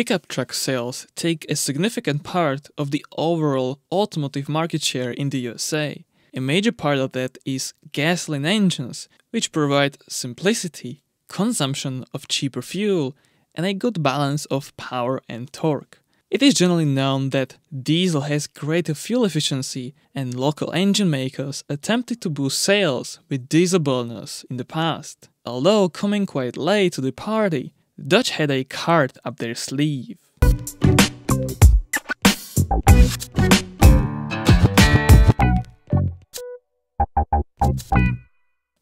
Pickup truck sales take a significant part of the overall automotive market share in the USA. A major part of that is gasoline engines, which provide simplicity, consumption of cheaper fuel, and a good balance of power and torque. It is generally known that diesel has greater fuel efficiency, and local engine makers attempted to boost sales with diesel burners in the past. Although coming quite late to the party, Dodge had a card up their sleeve.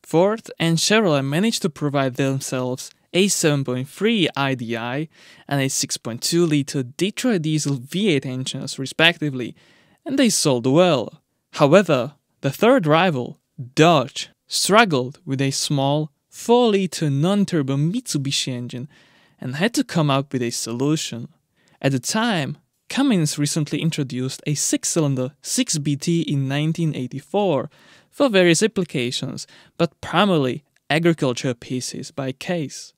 Ford and Chevrolet managed to provide themselves a 7.3 IDI and a 6.2-liter Detroit diesel V8 engines respectively, and they sold well. However, the third rival, Dodge, struggled with a small 4-liter non-turbo Mitsubishi engine and had to come up with a solution. At the time, Cummins recently introduced a 6-cylinder 6BT in 1984 for various applications, but primarily agriculture pieces by case.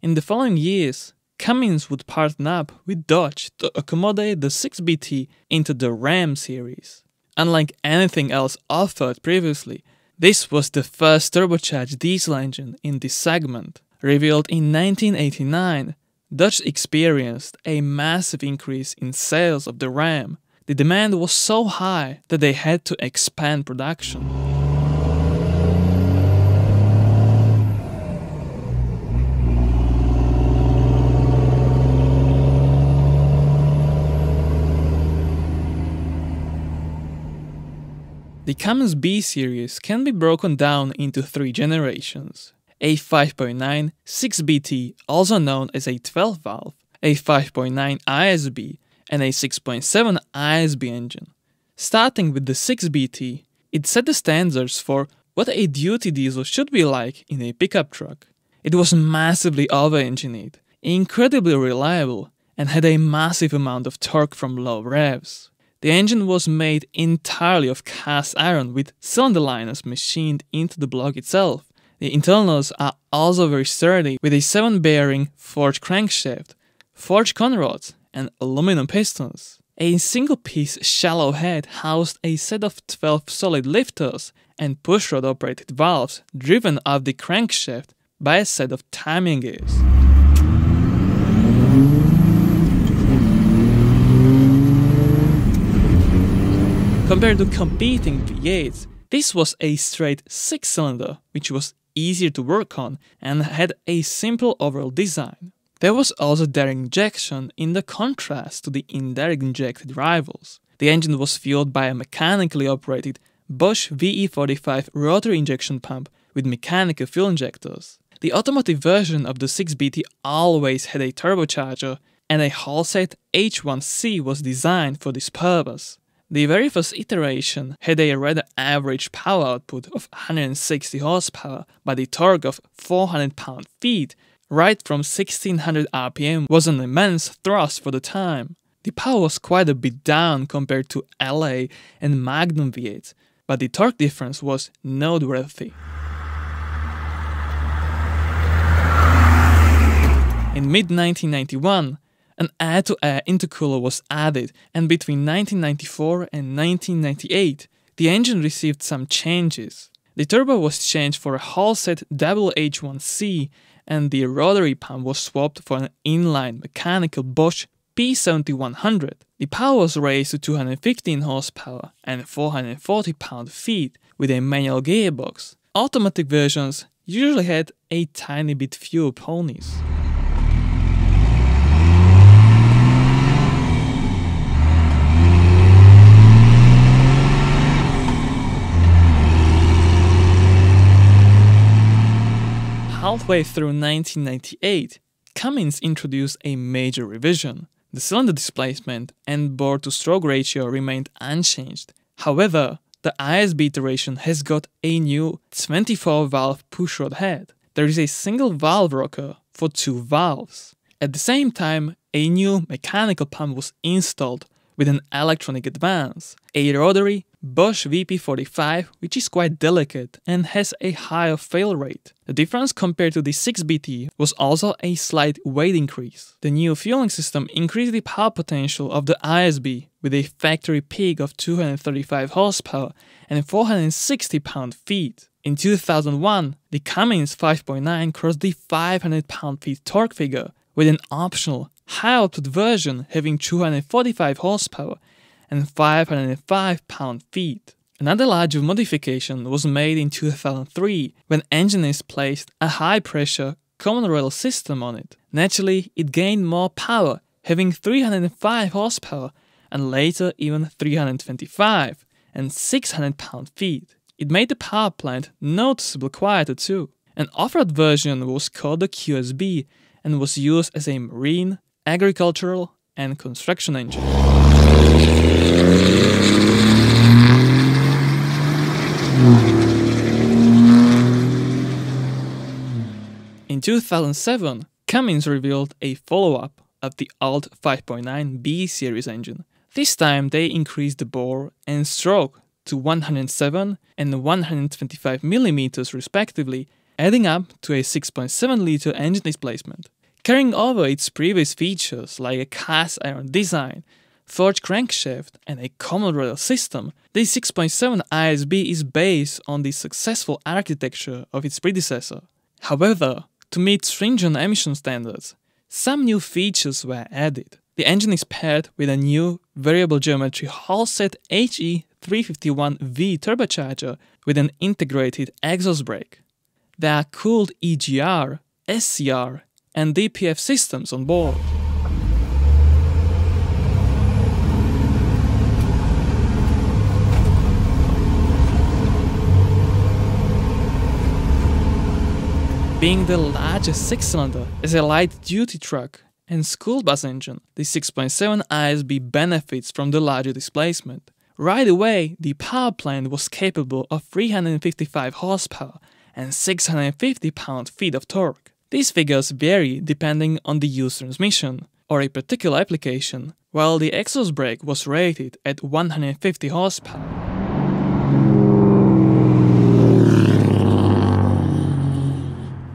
In the following years, Cummins would partner up with Dodge to accommodate the 6BT into the RAM series. Unlike anything else offered previously, this was the first turbocharged diesel engine in this segment. Revealed in 1989, Dodge experienced a massive increase in sales of the RAM. The demand was so high that they had to expand production. The Cummins B series can be broken down into three generations: a 5.9 6BT, also known as a 12-valve, a 5.9 ISB, and a 6.7 ISB engine. Starting with the 6BT, it set the standards for what a duty diesel should be like in a pickup truck. It was massively over-engineered, incredibly reliable, and had a massive amount of torque from low revs. The engine was made entirely of cast iron with cylinder liners machined into the block itself. The internals are also very sturdy with a 7-bearing forged crankshaft, forged conrods, and aluminum pistons. A single-piece shallow head housed a set of 12 solid lifters and pushrod-operated valves driven off the crankshaft by a set of timing gears. Compared to competing V8s, this was a straight 6-cylinder, which was easier to work on and had a simple overall design. There was also direct injection in the contrast to the indirect injected rivals. The engine was fueled by a mechanically operated Bosch VE45 rotary injection pump with mechanical fuel injectors. The automotive version of the 6BT always had a turbocharger, and a Holset H1C was designed for this purpose. The very first iteration had a rather average power output of 160 horsepower, but the torque of 400 pound-feet, right from 1600 RPM, was an immense thrust for the time. The power was quite a bit down compared to LA and Magnum V8s, but the torque difference was noteworthy. In mid-1991, an air-to-air intercooler was added, and between 1994 and 1998, the engine received some changes. The turbo was changed for a Holset double H1C, and the rotary pump was swapped for an inline mechanical Bosch P7100. The power was raised to 215 horsepower and 440 pound-feet with a manual gearbox. Automatic versions usually had a tiny bit fewer ponies. Halfway through 1998, Cummins introduced a major revision. The cylinder displacement and bore-to-stroke ratio remained unchanged. However, the ISB iteration has got a new 24-valve pushrod head. There is a single valve rocker for two valves. At the same time, a new mechanical pump was installed with an electronic advance, a rotary Bosch VP45, which is quite delicate and has a higher fail rate. The difference compared to the 6BT was also a slight weight increase. The new fueling system increased the power potential of the ISB with a factory peak of 235 horsepower and 460 pound-feet. In 2001, the Cummins 5.9 crossed the 500 pound-feet torque figure, with an optional high-output version having 245 horsepower and 505 pound-feet. Another larger modification was made in 2003 when engineers placed a high-pressure common rail system on it. Naturally, it gained more power, having 305 horsepower and later even 325 and 600 pound-feet. It made the power plant noticeably quieter too. An off-road version was called the QSB and was used as a marine, agricultural and construction engine. In 2007, Cummins revealed a follow-up of the old 5.9 B series engine. This time they increased the bore and stroke to 107 and 125 mm respectively, adding up to a 6.7-litre engine displacement. Carrying over its previous features like a cast iron design, forged crankshaft and a common rail system, the 6.7 ISB is based on the successful architecture of its predecessor. However, to meet stringent emission standards, some new features were added. The engine is paired with a new variable geometry Holset HE351V turbocharger with an integrated exhaust brake. There are cooled EGR, SCR and DPF systems on board. Being the largest six-cylinder as a light-duty truck and school bus engine, the 6.7 ISB benefits from the larger displacement. Right away, the power plant was capable of 355 horsepower and 650 pound-feet of torque. These figures vary depending on the used transmission or a particular application, while the exhaust brake was rated at 150 horsepower.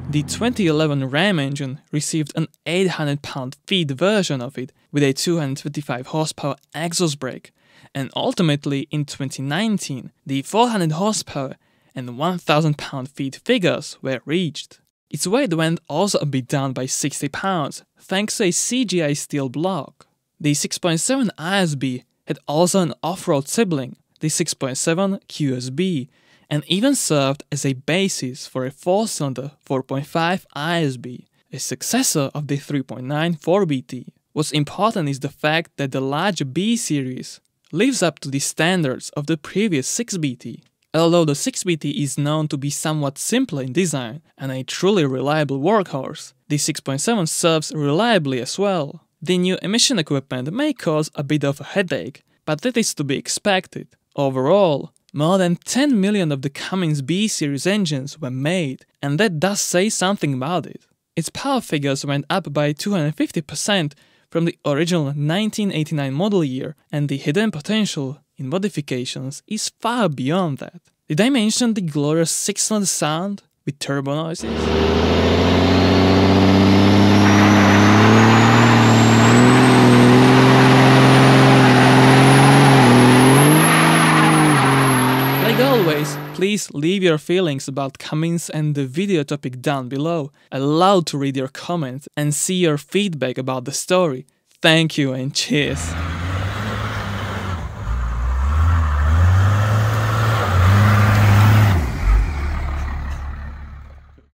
The 2011 RAM engine received an 800 pound-feet version of it with a 225 horsepower exhaust brake, and ultimately in 2019 the 400 horsepower and 1,000 pound-feet figures were reached. Its weight went also a bit down by 60 pounds, thanks to a CGI steel block. The 6.7 ISB had also an off-road sibling, the 6.7 QSB, and even served as a basis for a 4-cylinder 4.5 ISB, a successor of the 3.9 4BT. What's important is the fact that the larger B series lives up to the standards of the previous 6BT. Although the 6BT is known to be somewhat simpler in design and a truly reliable workhorse, the 6.7 serves reliably as well. The new emission equipment may cause a bit of a headache, but that is to be expected. Overall, more than 10 million of the Cummins B series engines were made, and that does say something about it. Its power figures went up by 250% from the original 1989 model year, and the hidden potential in modifications is far beyond that. Did I mention the glorious 6-cylinder sound with turbo noises? Like always, please leave your feelings about Cummins and the video topic down below. I love to read your comments and see your feedback about the story. Thank you and cheers!